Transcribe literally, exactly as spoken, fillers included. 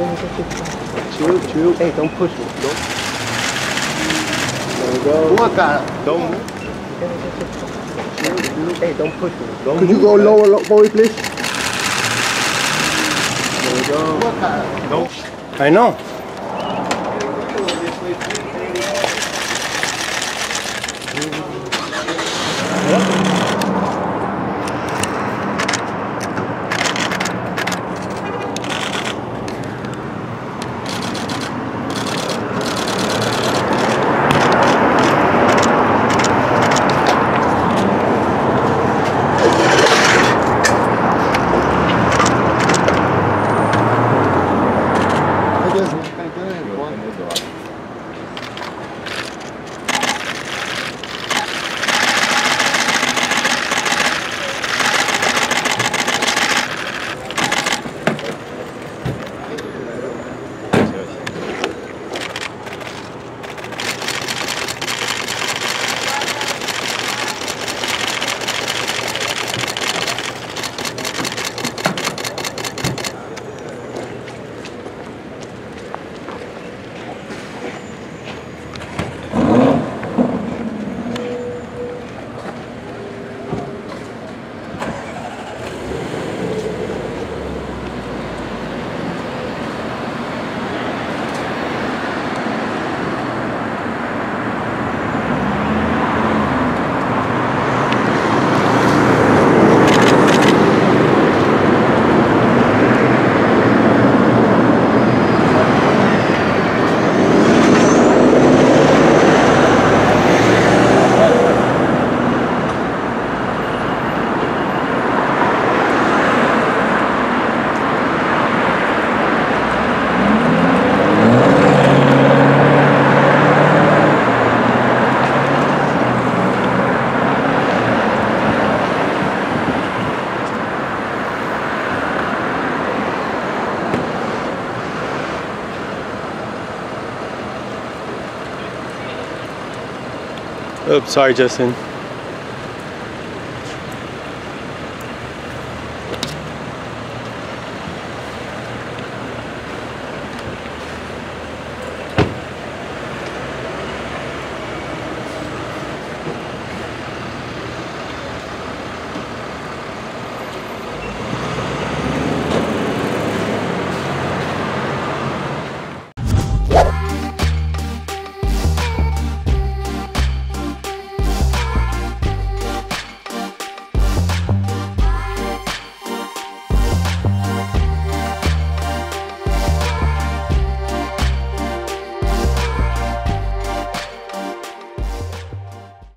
Chill, chill. Hey, don't push me. Don't. There we go. Look at it. Don't move. Chill, chill. Hey, don't push me. Don't Could move, you go man. lower, low, boy, please? There we go. Look at it. Don't. I know. Oops, sorry, Justin.